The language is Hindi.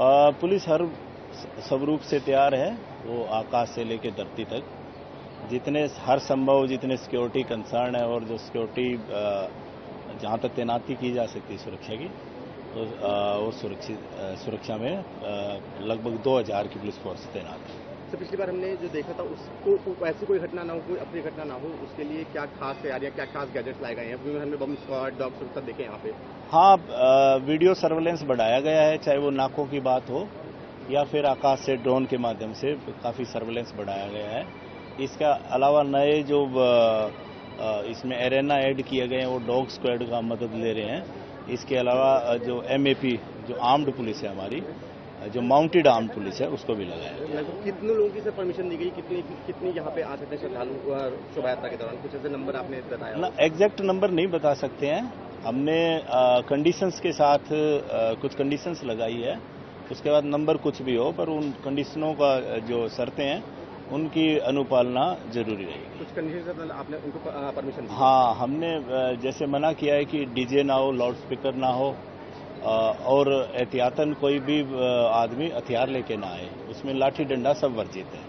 पुलिस हर स्वरूप से तैयार है, वो आकाश से लेकर धरती तक जितने हर संभव जितने सिक्योरिटी कंसर्न है और जो सिक्योरिटी जहां तक तैनाती की जा सकती है सुरक्षा की, तो वो सुरक्षा में लगभग 2000 की पुलिस फोर्स तैनात है। तो पिछली बार हमने जो देखा था उसको ऐसी कोई घटना ना हो, कोई अपनी घटना ना हो, उसके लिए क्या खास तैयारियां, क्या खास गैजेट्स लाए गए हैं? क्योंकि हमने बम स्क्वाड, डॉग स्क्वाड सब देखे यहाँ पे। हाँ, वीडियो सर्वेलेंस बढ़ाया गया है, चाहे वो नाकों की बात हो या फिर आकाश से ड्रोन के माध्यम से काफी सर्वेलेंस बढ़ाया गया है। इसका अलावा नए जो इसमें एरेना ऐड किए गए हैं वो डॉग स्क्वाड का मदद ले रहे हैं। इसके अलावा जो एमएपी जो आर्म्ड पुलिस है हमारी, जो माउंटेड आर्म्ड पुलिस है, उसको भी लगाया। कितने लोगों की से परमिशन दी गई, कितनी यहाँ पे आ सकते हैं श्रद्धालु शोभा यात्रा के दौरान? कुछ ऐसे नंबर आपने बताया ना, एग्जैक्ट नंबर नहीं बता सकते हैं। हमने कंडीशंस के साथ कुछ कंडीशंस लगाई है, उसके बाद नंबर कुछ भी हो पर उन कंडीशनों का जो शर्तें हैं उनकी अनुपालना जरूरी रहेगी। कुछ कंडीशन आपने उनको परमिशन दी? हाँ, हमने जैसे मना किया है कि डीजे ना हो, लाउड स्पीकर ना हो और एहतियातन कोई भी आदमी हथियार लेके ना आए, उसमें लाठी डंडा सब वर्जित है।